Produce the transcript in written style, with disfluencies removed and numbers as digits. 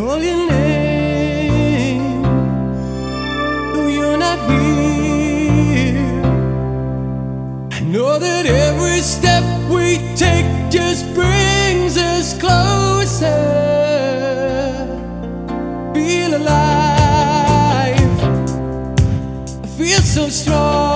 call your name, though you're not here. I know that every step we take just brings us closer. Feel alive, I feel so strong.